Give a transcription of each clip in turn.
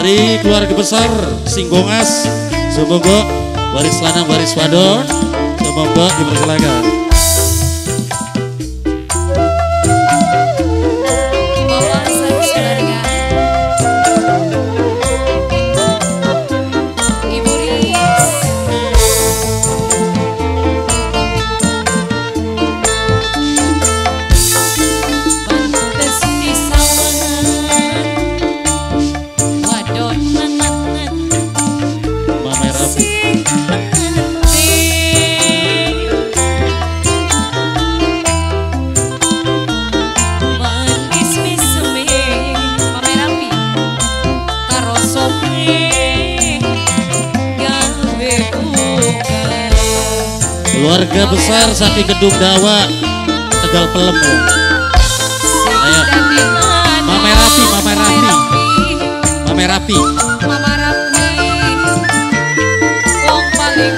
dari keluarga besar Singgongas, semoga waris lanang waris wadon, semoga dipersilakan. Keluarga besar sapi Kedung Dawa Tegal Pelem. Ayo Mame Rapi, Mame Rapi, Mame Rapi, Mame Rapi, wong paling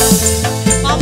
sayang,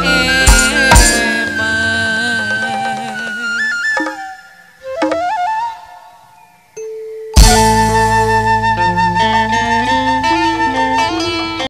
paling